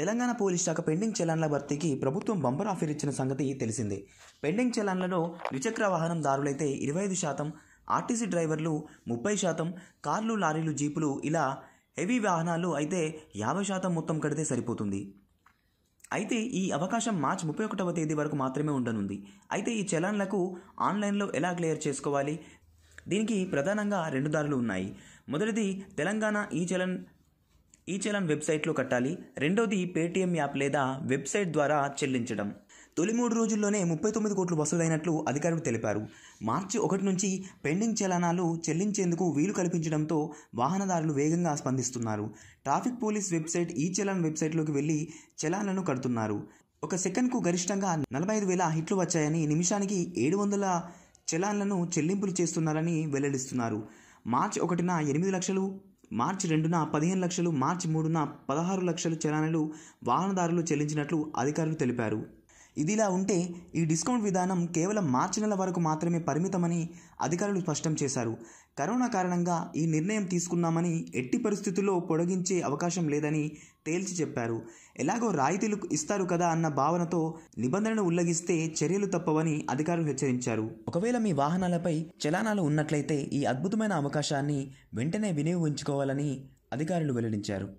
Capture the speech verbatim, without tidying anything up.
Telangana police శాఖ pending చలాన్ల భర్తీకి ప్రభుత్వం బంపర్ ఆఫర్ ఇచ్చిన సంగతి తెలిసిందే. పెండింగ్ చలాన్లలో ద్విచక్ర వాహనం దారులైతే ఇరవై ఐదు శాతం, ఆర్టీసీ డ్రైవర్లు ముప్పై శాతం, కార్లు, లారీలు, జీపులు ఇలా హెవీ వాహనాలు అయితే యాభై శాతం మొత్తం కడితే సరిపోతుంది. అయితే ఈ అవకాశం మార్చి ముప్పై ఒకటవ తేదీ వరకు మాత్రమే ఉండనుంది. అయితే ఈ చలాన్లకు ఆన్లైన్లో ఎలా క్లియర్ చేసుకోవాలి? దీనికి ప్రధానంగా రెండు దారులు ఉన్నాయి. మొదటిది తెలంగాణ ఈ చలన్ ఈ చలన్ వెబ్సైట్లో కట్టాలి. రెండోది పేటీఎం యాప్ లేదా వెబ్సైట్ ద్వారా చెల్లించడం. తొలి మూడు రోజుల్లోనే ముప్పై తొమ్మిది కోట్లు వసూలైనట్లు అధికారులు తెలిపారు. మార్చి ఒకటి నుంచి పెండింగ్ చలానాలు చెల్లించేందుకు వీలు కల్పించడంతో వాహనదారులు వేగంగా స్పందిస్తున్నారు. ట్రాఫిక్ పోలీస్ వెబ్సైట్ ఈ చలాన్ వెబ్సైట్లోకి వెళ్ళి చలాన్లను కడుతున్నారు. ఒక సెకండ్కు గరిష్టంగా నలభై ఐదు వేల హిట్లు వచ్చాయని, నిమిషానికి ఏడు వందల చలాన్లను చెల్లింపులు చేస్తున్నారని వెల్లడిస్తున్నారు. మార్చి ఒకటిన ఎనిమిది లక్షలు, మార్చి రెండున పదిహేను లక్షలు, మార్చి మూడున పదహారు లక్షలు చలాన్లు వాహనదారులు చెల్లించినట్లు అధికారులు తెలిపారు. ఇదిలా ఉంటే ఈ డిస్కౌంట్ విధానం కేవలం మార్చి నెల వరకు మాత్రమే పరిమితమని అధికారులు స్పష్టం చేశారు. కరోనా కారణంగా ఈ నిర్ణయం తీసుకున్నామని, ఎట్టి పరిస్థితుల్లో పొడిగించే అవకాశం లేదని తేల్చి చెప్పారు. ఎలాగో రాయితీలు ఇస్తారు కదా అన్న భావనతో నిబంధనను ఉల్లంఘిస్తే చర్యలు తప్పవని అధికారులు హెచ్చరించారు. ఒకవేళ మీ వాహనాలపై చలానాలు ఉన్నట్లయితే ఈ అద్భుతమైన అవకాశాన్ని వెంటనే వినియోగించుకోవాలని అధికారులు వెల్లడించారు.